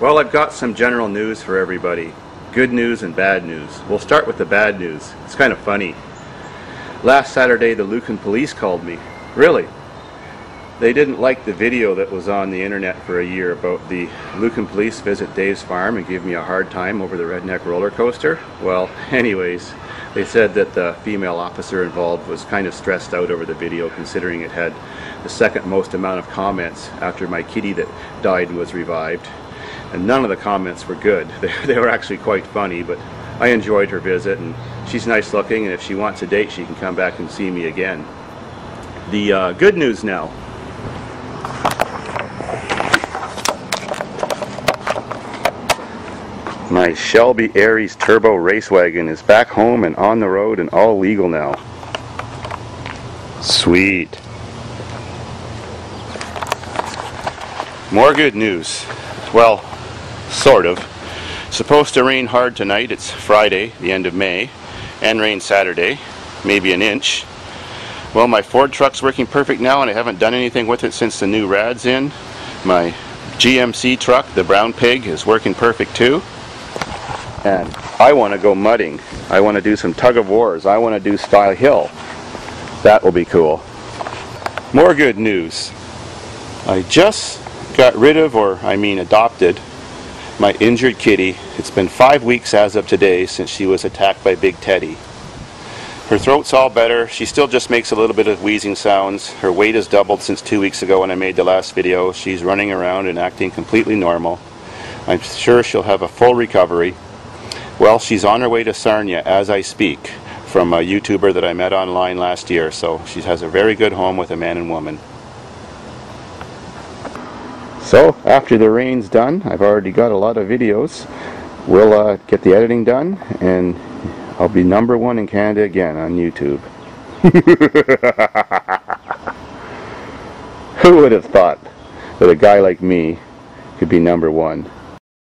Well, I've got some general news for everybody. Good news and bad news. We'll start with the bad news. It's kind of funny. Last Saturday, the Lucan police called me. Really. They didn't like the video that was on the internet for a year about the Lucan police visit Dave's farm and give me a hard time over the redneck roller coaster. Well, anyways, they said that the female officer involved was kind of stressed out over the video, considering it had the second most amount of comments after my kitty that died was revived. And none of the comments were good. They were actually quite funny, but I enjoyed her visit, and she's nice looking, and if she wants a date, she can come back and see me again. The good news now. My Shelby Aries Turbo race wagon is back home and on the road and all legal now. Sweet. More good news. Well, sort of. It's supposed to rain hard tonight. It's Friday, the end of May, and rain Saturday, maybe an inch. Well, my Ford truck's working perfect now, and I haven't done anything with it since the new rad's in. My GMC truck, the Brown Pig, is working perfect too. And I want to go mudding. I want to do some tug-of-wars. I want to do Style Hill. That will be cool. More good news. I just got rid of, or I mean adopted, my injured kitty. It's been 5 weeks as of today since she was attacked by Big Teddy. Her throat's all better. She still just makes a little bit of wheezing sounds. Her weight has doubled since 2 weeks ago when I made the last video. She's running around and acting completely normal. I'm sure she'll have a full recovery. Well, she's on her way to Sarnia as I speak, from a YouTuber that I met online last year, so she has a very good home with a man and woman. So, after the rain's done, I've already got a lot of videos. We'll get the editing done, and I'll be #1 in Canada again on YouTube. Who would have thought that a guy like me could be #1?